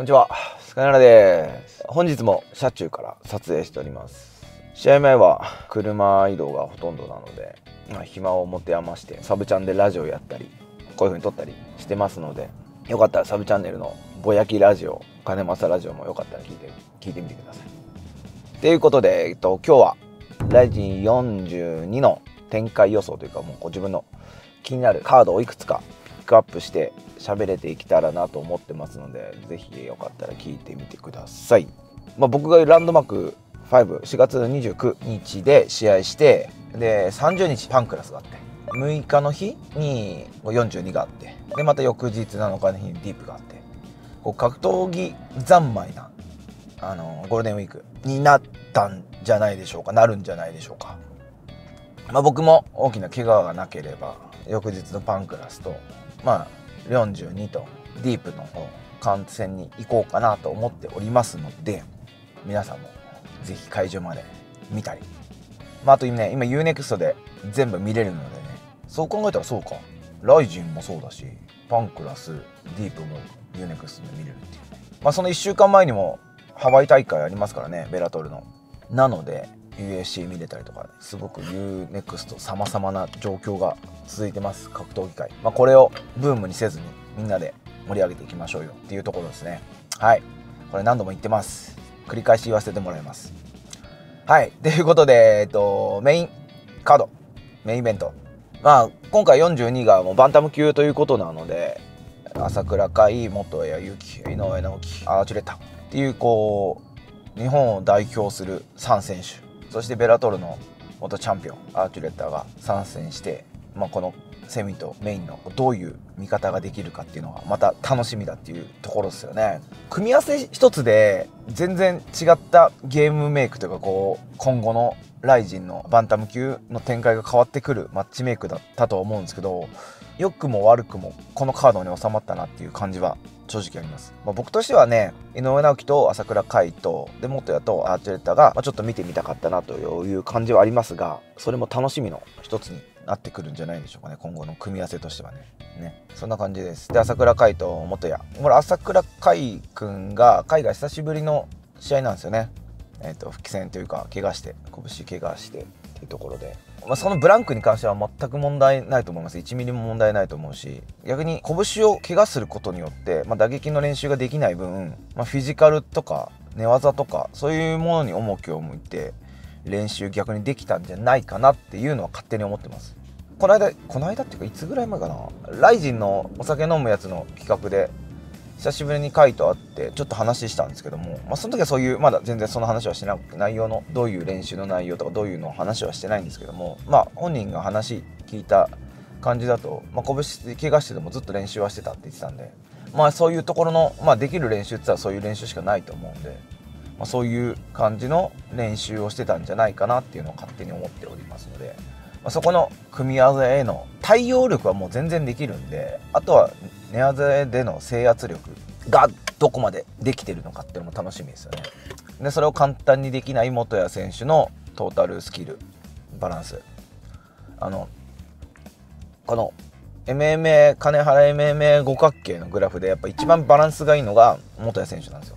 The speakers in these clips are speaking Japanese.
こんにちは、スカネラです。本日も車中から撮影しております。試合前は車移動がほとんどなので、暇を持て余してサブチャンでラジオやったり、こういう風に撮ったりしてますので、よかったらサブチャンネルのぼやきラジオ、金正ラジオもよかったら聞いてみてください。ということで、今日は RIZIN42 の展開予想というか、もう自分の気になるカードをいくつかピックアップして喋れていけたらなと思ってますので、ぜひよかったら聞いてみてください。僕がランドマーク5、4月29日で試合して、で30日パンクラスがあって、6日の日に42があって、でまた翌日7日の日にディープがあって、こう格闘技三昧なゴールデンウィークになったんじゃないでしょうか、なるんじゃないでしょうか。僕も大きな怪我がなければ翌日のパンクラスと、42とディープの観戦に行こうかなと思っておりますので、皆さんもぜひ会場まで見たり、あとね、今 UNEXT で全部見れるのでね、そう考えたらそうか、ライジンもそうだし、パンクラス、ディープも UNEXT で見れるっていうね。その1週間前にもハワイ大会ありますからね、ベラトルの。なので UAC 見れたりとか、ね、すごく UNEXT 様々な状況が続いてます、格闘技界。これをブームにせずにみんなで盛り上げていきましょうよっていうところですね。はい、これ何度も言ってます、繰り返し言わせてもらいます。はい、ということで、メインカード、メインイベント、今回42がもうバンタム級ということなので、朝倉海、元谷由紀、井上直樹、アーチュレッタっていう、日本を代表する3選手、そしてベラトルの元チャンピオンアーチュレッタが参戦して、このセミとメインのどういう見方ができるかっていうのがまた楽しみだっていうところですよね。組み合わせ一つで全然違ったゲームメイクというか、今後のライジンのバンタム級の展開が変わってくるマッチメイクだったと思うんですけど、良くも悪くもこのカードに収まったなっていう感じは正直あります。僕としてはね、井上直樹と朝倉海とで元谷とアーチェレッタが、ちょっと見てみたかったなという感じはありますが、それも楽しみの一つになってくるんじゃないでしょうかね、今後の組み合わせとしてはね。そんな感じです。で、朝倉海と元谷、これ朝倉海くんが海外久しぶりの試合なんですよね。復帰戦というか、怪我して、拳怪我してっていうところで、そのブランクに関しては全く問題ないと思います。1ミリも問題ないと思うし、逆に拳を怪我することによって、打撃の練習ができない分、フィジカルとか寝技とかそういうものに重きを向いて練習逆にできたんじゃないかなっていうのは勝手に思ってます。この間っていうか、いつぐらい前かな、ライジンのお酒飲むやつの企画で久しぶりにカイと会ってちょっと話したんですけども、その時はそういうまだ全然その話はしてなくて、内容のどういう練習の内容とかどういうのを話はしてないんですけども、本人が話聞いた感じだと、拳怪我してでもずっと練習はしてたって言ってたんで、そういうところの、できる練習って言ったらそういう練習しかないと思うんで、そういう感じの練習をしてたんじゃないかなっていうのを勝手に思っておりますので、そこの組み合わせへの対応力はもう全然できるんで、あとは寝技での制圧力がどこまでできてるのかっていうのも楽しみですよね。でそれを簡単にできない元谷選手のトータルスキルバランス、この MMA 金原 MMA 五角形のグラフでやっぱ一番バランスがいいのが元谷選手なんですよ。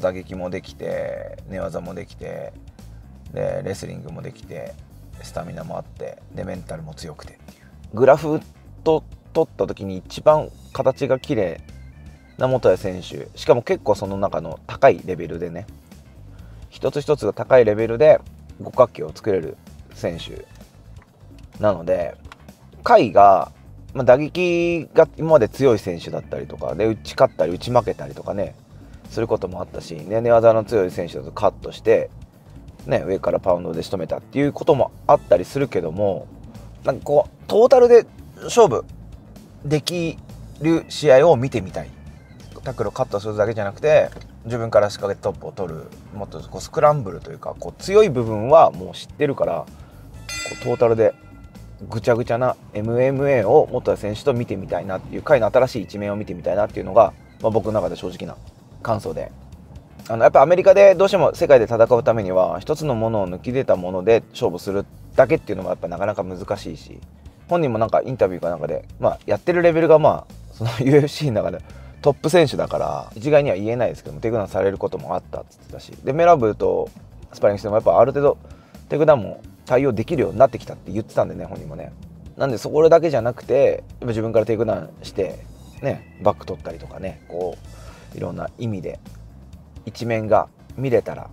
打撃もできて、寝技もできて、でレスリングもできて、スタミナもあって、でメンタルも強くてっていうグラフと取った時に一番形が綺麗な元谷選手、しかも結構その中の高いレベルでね、一つ一つが高いレベルで五角形を作れる選手なので、海が、打撃が今まで強い選手だったりとかで、打ち勝ったり打ち負けたりとかねすることもあったし、寝技の強い選手だとカットして上からパウンドで仕留めたっていうこともあったりするけども、トータルで勝負できる試合を見てみたい。タックルをカットするだけじゃなくて、自分から仕掛けトップを取る、もっとスクランブルというか、強い部分はもう知ってるから、トータルでぐちゃぐちゃな MMA を元谷選手と見てみたいなっていう、彼の新しい一面を見てみたいなっていうのが、僕の中で正直な感想で。やっぱアメリカでどうしても世界で戦うためには、一つのものを抜き出たもので勝負するだけっていうのもやっぱなかなか難しいし、本人もインタビューかなんかで、やってるレベルがその UFC の中でトップ選手だから一概には言えないですけども、テイクダウンされることもあったって言ってたし、でメラブとスパリングしてもやっぱある程度テイクダウンも対応できるようになってきたって言ってたんでね、本人もね。なんでそこだけじゃなくて、やっぱ自分からテイクダウンしてね、バック取ったりとかね、こういろんな意味で一面が見れたら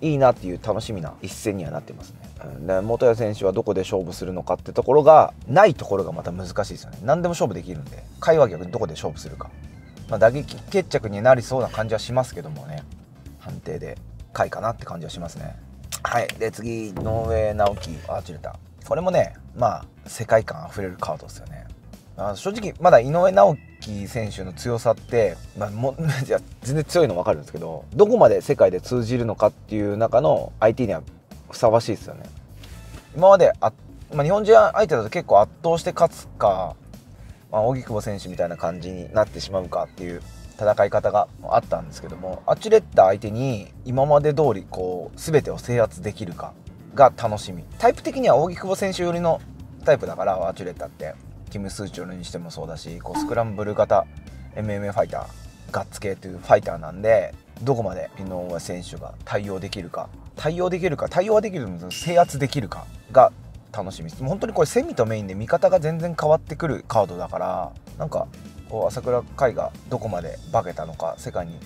いいなっていう楽しみな一戦にはなってますね。で元谷選手はどこで勝負するのかってところがないところがまた難しいですよね。何でも勝負できるんで、会話逆にどこで勝負するか、まあ、打撃決着になりそうな感じはしますけどもね、判定で回かなって感じはしますね。はい、で次、ノーウェイ直樹アーチルタ、これもね、まあ世界観あふれるカードですよね。正直まだ井上直樹選手の強さって、まあ、いや全然強いの分かるんですけど、どこまで世界で通じるのかっていう中の IT にはふさわしいですよね。今までまあ、日本人相手だと結構圧倒して勝つか、まあ、荻久保選手みたいな感じになってしまうかっていう戦い方があったんですけども、アーチレッタ相手に今まで通りこう全てを制圧できるかが楽しみ。タイプ的には荻久保選手寄りのタイプだから、アーチレッタってキム・スーチョルにしてもそうだし、こうスクランブル型 MMA ファイター、ガッツ系というファイターなんで、どこまで井上選手が対応はできるんですけど、制圧できるかが楽しみです。もう本当にこれセミとメインで見方が全然変わってくるカードだから、なんかこう朝倉海がどこまで化けたのか、世界に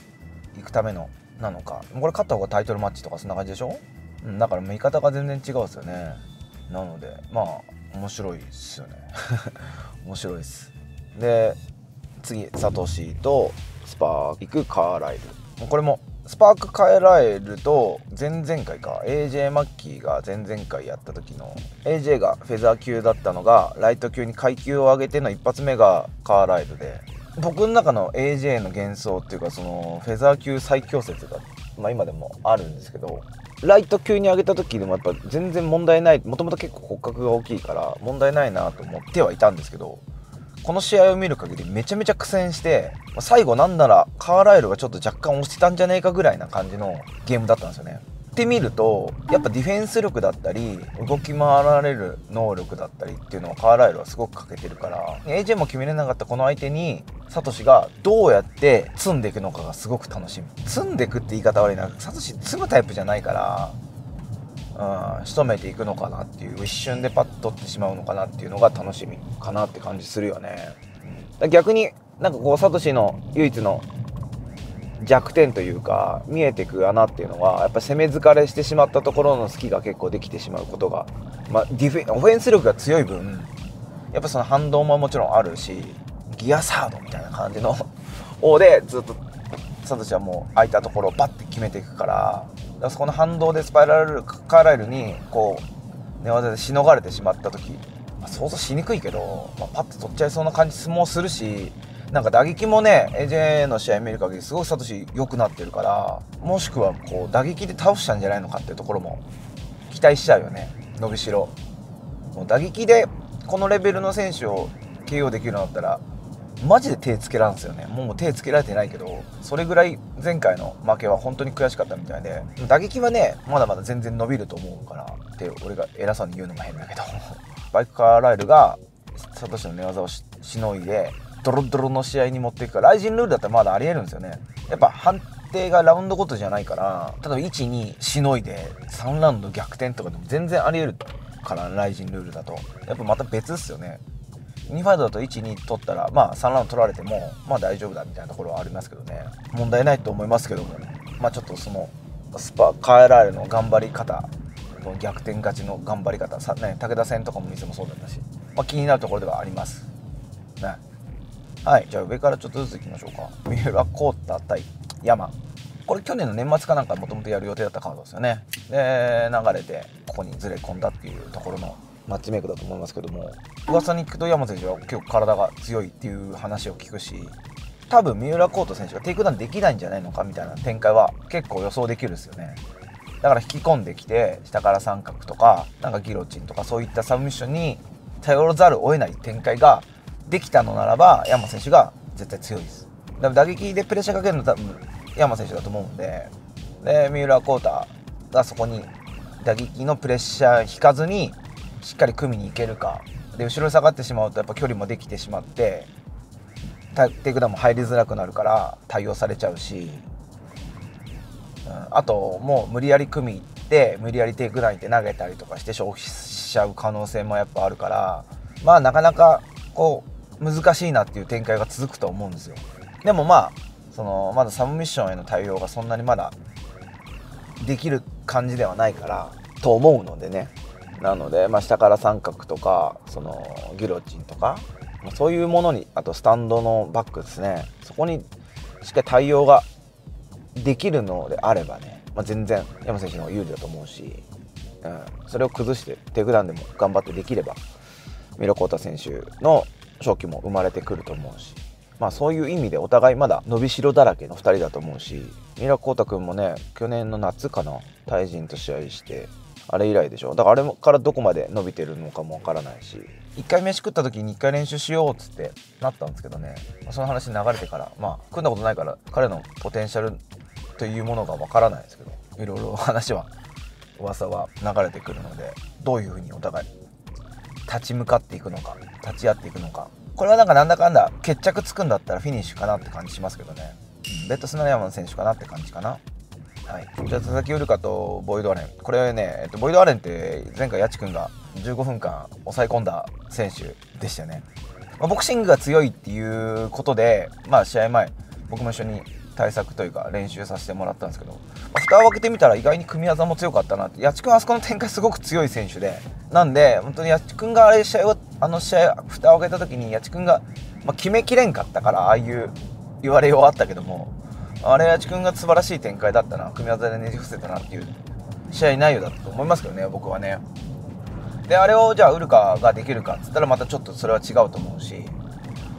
行くためのなのか、これ勝った方がタイトルマッチとかそんな感じでしょ、うん、だから見方が全然違うんですよね。なのでまあ面白いですよね面白いです。で次、サトシとスパーク・カーライル、これもスパーク・カーライルと前々回か AJ マッキーが前々回やった時の、 AJ がフェザー級だったのがライト級に階級を上げての一発目がカーライルで、僕の中の AJ の幻想っていうか、そのフェザー級最強説が、まあ、今でもあるんですけど、ライト級に上げた時でもやっぱ全然問題ない、もともと結構骨格が大きいから問題ないなと思ってはいたんですけど、この試合を見る限りめちゃめちゃ苦戦して、最後なんならカーライルがちょっと若干押してたんじゃねえかぐらいな感じのゲームだったんですよね。って見るとやっぱディフェンス力だったり動き回られる能力だったりっていうのをカーライルはすごく欠けてるから、 AJ も決めれなかったこの相手にサトシがどうやって積んでいくのかがすごく楽しみ。積んでいくって言い方悪いな、サトシ積むタイプじゃないから、仕留めていくのかなっていう、一瞬でパッと取ってしまうのかなっていうのが楽しみかなって感じするよね。逆になんかこうサトシの唯一の弱点というか見えてく穴っていうのは、やっぱ攻め疲れしてしまったところの隙が結構できてしまうことが、まあ、オフェンス力が強い分やっぱその反動ももちろんあるし、ギアサードみたいな感じの王でずっとサトシはもう空いたところをバッて決めていくから、そこの反動でスパイラルカーライルにこう寝技でしのがれてしまった時、まあ、想像しにくいけど、まあ、パッと取っちゃいそうな感じ相撲するし。なんか打撃もね、AJ の試合見る限りすごくサトシ良くなってるから、もしくはこう打撃で倒したんじゃないのかっていうところも期待しちゃうよね。伸びしろもう打撃でこのレベルの選手を KO できるのだったらマジで手つけらんすよね。もう手つけられてないけど、それぐらい前回の負けは本当に悔しかったみたいで、打撃はねまだまだ全然伸びると思うからって俺が偉そうに言うのも変だけどバイクカーライルがサトシの寝技をしのいでドロドロの試合に持っていくから、ライジンルールだったらまだありえるんですよね。やっぱ判定がラウンドごとじゃないから、例えば1、2しのいで3ラウンド逆転とかでも全然ありえるから、ライジンルールだとやっぱまた別っすよね。2ファイトだと1、2取ったらまあ3ラウンド取られてもまあ大丈夫だみたいなところはありますけどね、問題ないと思いますけども、ね、まあちょっとそのカーライルの頑張り方、逆転勝ちの頑張り方さ、ね、武田戦とかも見せもそうだったし、まあ、気になるところではありますね。はい、じゃあ上からちょっとずついきましょうか。三浦浩太対ヤマ、これ去年の年末かなんかもともとやる予定だったカードですよね。で流れてここにずれ込んだっていうところのマッチメイクだと思いますけども、噂に聞くとヤマ選手は結構体が強いっていう話を聞くし、多分三浦浩太選手がテイクダウンできないんじゃないのかみたいな展開は結構予想できるですよね。だから引き込んできて下から三角とかなんかギロチンとかそういったサブミッションに頼ざるを得ない展開ができたのならば、ヤマ選手が絶対強いです。だから打撃でプレッシャーかけるのは多分ヤマ選手だと思うんで、で三浦浩太がそこに打撃のプレッシャー引かずにしっかり組みに行けるかで、後ろに下がってしまうとやっぱ距離もできてしまってテイクダウンも入りづらくなるから対応されちゃうし、あともう無理やり組み行って無理やりテイクダウン行って投げたりとかして消費しちゃう可能性もやっぱあるから、まあなかなかこう難しいなっていう展開が続くと思うんですよ。でもまあそのまだサブミッションへの対応がそんなにまだできる感じではないからと思うのでね。なので、まあ、下から三角とかそのギロチンとかそういうものに、あとスタンドのバックですね、そこにしっかり対応ができるのであればね、まあ、全然山選手の方が有利だと思うし、それを崩してテイクダウンでも頑張ってできればミロコータ選手の勝機も生まれてくると思うし、まあ、そういう意味でお互いまだ伸びしろだらけの2人だと思うし、ミロコータ君もね去年の夏かなタイ人と試合してあれ以来でしょ。だからあれからどこまで伸びてるのかもわからないし、1回飯食った時に1回練習しようっつってなったんですけどね、その話流れてからまあ組んだことないから彼のポテンシャルというものがわからないですけど、いろいろ話は噂は流れてくるので、どういうふうにお互い立ち向かっていくのか立ち会っていくのか、これはなんかなんだかんだ決着つくんだったらフィニッシュかなって感じしますけどね。ベッドスナヤマの選手かなって感じかな。はい、じゃあ佐々木ウルカとボイド・アレン、これね、ボイド・アレンって前回やちくんが15分間抑え込んだ選手でしたよね。まあ、ボクシングが強いっていうことで、まあ、試合前僕も一緒に対策というか練習させてもらったんですけど、まあ、蓋を開けてみたら意外に組み技も強かったなって。やちくんあそこの展開すごく強い選手で、なんで本当にやちくんがあれ試合をあの試合蓋を開けた時にやちくんが、まあ、決めきれんかったからああいう言われようはあったけども。あれ、やちくんが素晴らしい展開だったな、組み技でねじ伏せたなっていう試合内容だったと思いますけどね、僕はね。で、あれをじゃあウルカができるかっつったらまたちょっとそれは違うと思うし、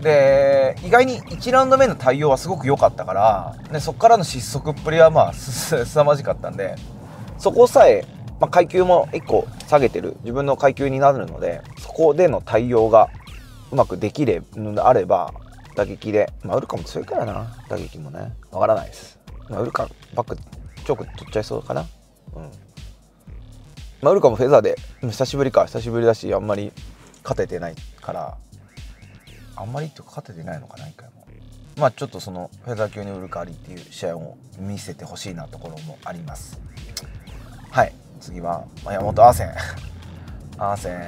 で意外に1ラウンド目の対応はすごく良かったから、でそこからの失速っぷりはまあ凄まじかったんで、そこさえ、まあ、階級も1個下げてる自分の階級になるので、そこでの対応がうまくできるのであれば打撃で、まあ、ウルカも強いからな、打撃もねわからないです。まあ、ウルカバックチョーク取っちゃいそうかな。まあ、ウルカもフェザーで久しぶりだし、あんまり勝ててないから、あんまりって勝ててないのかな一回も。まあちょっとそのフェザー級にウルカありっていう試合を見せてほしいなところもあります。はい、次は山本アーセン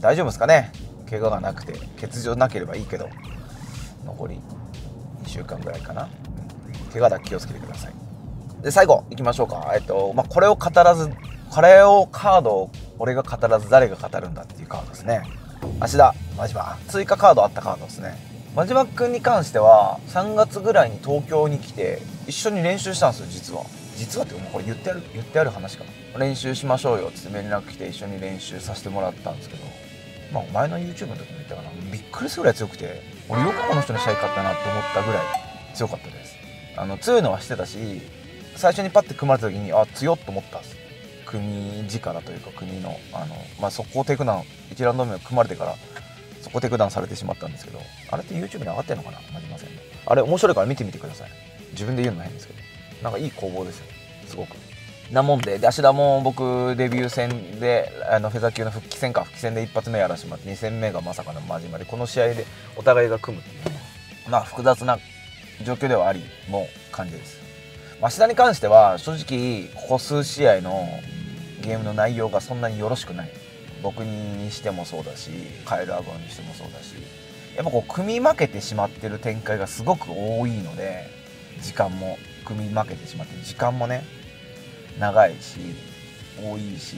大丈夫ですかね。怪我がなくて欠場なければいいけど、残り2週間ぐらいかな。怪我だけ気をつけてください。で最後いきましょうか。まあ、これをカードを俺が語らず誰が語るんだっていうカードですね。芦田真島追加カードあったカードですね。真島君に関しては3月ぐらいに東京に来て一緒に練習したんですよ。実はってこれ言ってある話かな。練習しましょうよって連絡来て一緒に練習させてもらったんですけど、まあ、前の YouTube の時も言ったかな、びっくりするぐらい強くて、俺よくこの人に試合勝ったなって思ったぐらい強かったです。強いのはしてたし、最初にパッて組まれた時にあ強っと思ったんです。組力というか組のまあ、速攻テイクダウン1ラウンド目を組まれてから速攻テイクダウンされてしまったんですけど、あれって YouTube に上がってるのかな、まじません、ね、あれ面白いから見てみてください。自分で言うのも変ですけど、なんかいい攻防ですよすごく。なもんで、芦田も僕デビュー戦でフェザー級の復帰戦で一発目やらしてもらって、2戦目がまさかの真島で、この試合でお互いが組むっていう、まあ複雑な状況ではありも感じです。芦田に関しては正直ここ数試合のゲームの内容がそんなによろしくない。僕にしてもそうだし、カエル・アゴンにしてもそうだし、やっぱこう組み負けてしまってる展開がすごく多いので、時間も組み負けてしまって時間もね長いし多いし、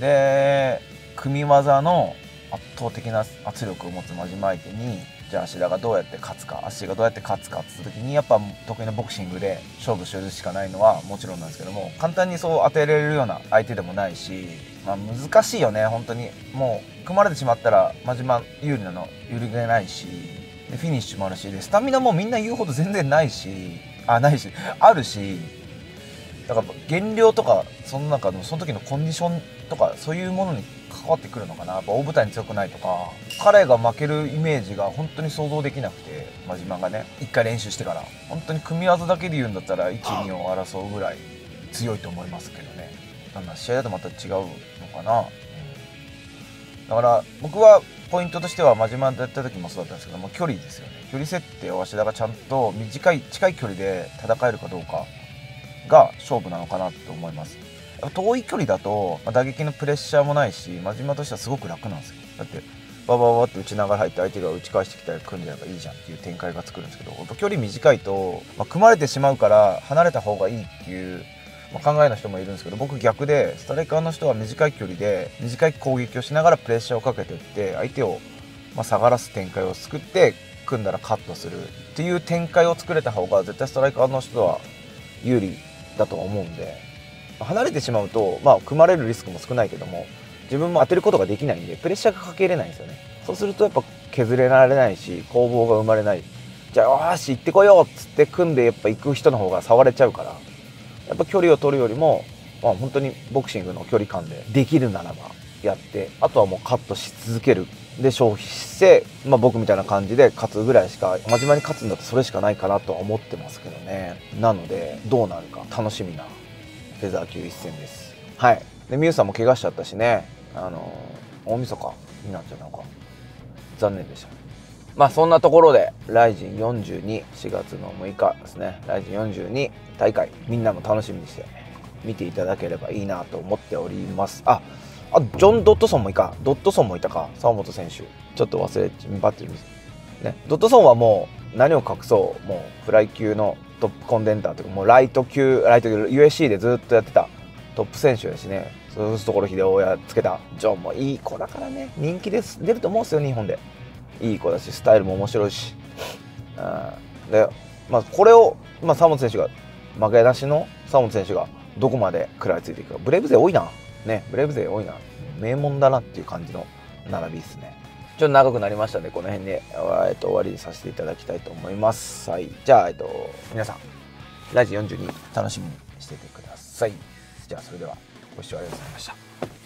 で組み技の圧倒的な圧力を持つ真島相手に、じゃあ芦田がどうやって勝つかって言った時に、やっぱ得意なボクシングで勝負するしかないのはもちろんなんですけども、簡単にそう当てれるような相手でもないし、まあ、難しいよね本当に。もう組まれてしまったら真島有利なの揺るげないし、でフィニッシュもあるし、でスタミナもみんな言うほど全然あるし、だから減量とかその時のコンディションとかそういうものに関わってくるのかな。やっぱ大舞台に強くないとか、彼が負けるイメージが本当に想像できなくて、真島がね1回練習してから本当に組み技だけで言うんだったら 1,2 を争うぐらい強いと思いますけどね。試合だとまた違うのかな。だから僕はポイントとしては真島でやった時もそうだったんですけども、距離ですよね。距離設定を芦田がちゃんと近い距離で戦えるかどうかが勝負なのかなと思います。遠い距離だと打撃のプレッシャーもないし、真島としてはすごく楽なんですよ。だってババババって打ちながら入って相手が打ち返してきたら組んでやればいいじゃんっていう展開が作るんですけど、距離短いと、組まれてしまうから離れた方がいいっていう、考えの人もいるんですけど、僕逆でストライカーの人は短い距離で短い攻撃をしながらプレッシャーをかけていって相手を下がらす展開を作って組んだらカットするっていう展開を作れた方が絶対ストライカーの人は有利だとは思うんで、離れてしまうと、組まれるリスクも少ないけども、自分も当てることができないんでプレッシャーがかけれないんですよね。そうするとやっぱ削れられないし攻防が生まれない。じゃあよーし行ってこようっつって組んでやっぱ行く人の方が触れちゃうから、やっぱ距離を取るよりも、本当にボクシングの距離感でできるならばやって、あとはもうカットし続けるで消費して、僕みたいな感じで勝つぐらいしか、真面目に勝つんだとそれしかないかなとは思ってますけどね。なのでどうなるか楽しみなフェザー級一戦です。はい。でミュウさんも怪我しちゃったしね、大晦日になっちゃうのか、残念でした。そんなところで RIZIN42 4月の6日ですね、 RIZIN42 大会みんなも楽しみにして見ていただければいいなと思っております。あジョン・ドットソンもいたか、沢本選手ちょっと忘れちゃってるんですね。ドットソンはもう何を隠そう、もうフライ級のトップコンデンターというか、もうライト級 UAC でずっとやってたトップ選手ですね。そういうところ秀夫やっつけたジョンもいい子だからね、人気です出ると思うんですよ、日本で。いい子だしスタイルも面白いし、で、これを、沢本選手が負けなしの沢本選手がどこまで食らいついていくか。ブレイブ勢多いな、ね、ブレイブ勢多いな、名門だなっていう感じの並びですね。ちょっと長くなりましたのでこの辺で、終わりにさせていただきたいと思います。はい、じゃあ、皆さんRIZIN42楽しみにしててください。じゃあそれではご視聴ありがとうございました。